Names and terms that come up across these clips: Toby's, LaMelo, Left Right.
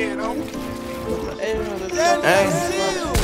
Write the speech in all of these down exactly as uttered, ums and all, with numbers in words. head on.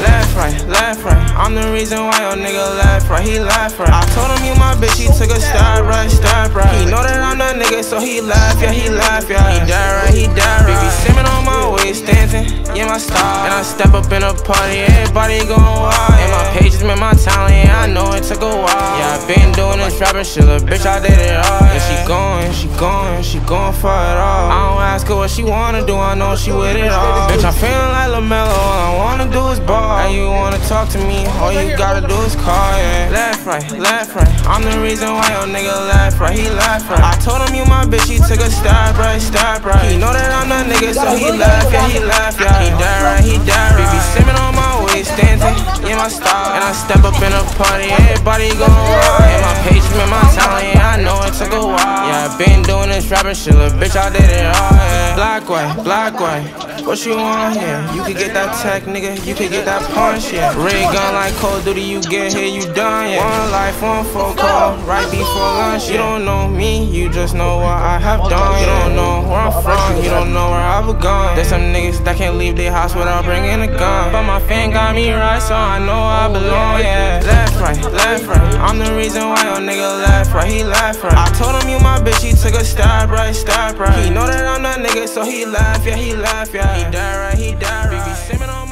Laugh right, laugh right. I'm the reason why your nigga laugh right. He laugh right. I told him you my bitch, he took a stab right, stab right. He know that I'm that nigga, so he laugh, yeah, he laugh, yeah. He die right, he die right. Baby simming on my waist, dancing, yeah, my style. And I step up in a party, everybody going wild. And my page is my talent, yeah, I know it took a while. Yeah, I been doing this rapping shit, a bitch, I did it all. And she going, she going, she going for it all. I don't ask her what she wanna do, I know she with it all. Bitch, I'm feeling like LaMelo, all I wanna do is ball. And you wanna talk to me, all you gotta do is call, yeah. Laugh right, laugh right. I'm the reason why your nigga laugh right, he laugh right. I told him you my bitch, he took a stab right, stab right. He know that I'm that nigga, so he laugh, yeah, he laugh, yeah. He die right, he die right. Baby simming on my waist, dancing, yeah, my style. And I step up in a party, everybody gon' wild. And my page from my talent, yeah, I know it took a while. Yeah, I been doing this rapping shit, little bitch, I did it all, yeah. Black white, black white. What you want here? You could get that tech, nigga. You could get that punch, yeah. Ray gun like Call of Duty, you get here, you done, yeah. One life, one phone call, right before lunch. You don't know me, you just know what I have done. You don't know where I'm from, you don't know where I've gone. There's some niggas that can't leave their house without bringing a gun. But my fan got me right, so I know I belong, yeah. Left right, left right. I'm the reason why your nigga left right, he left right. I told him you my bitch, he took a stab right, stab right. He know that I'm that nigga, so he laugh, yeah, he laugh, yeah. He die right, he die right. Baby, simming on my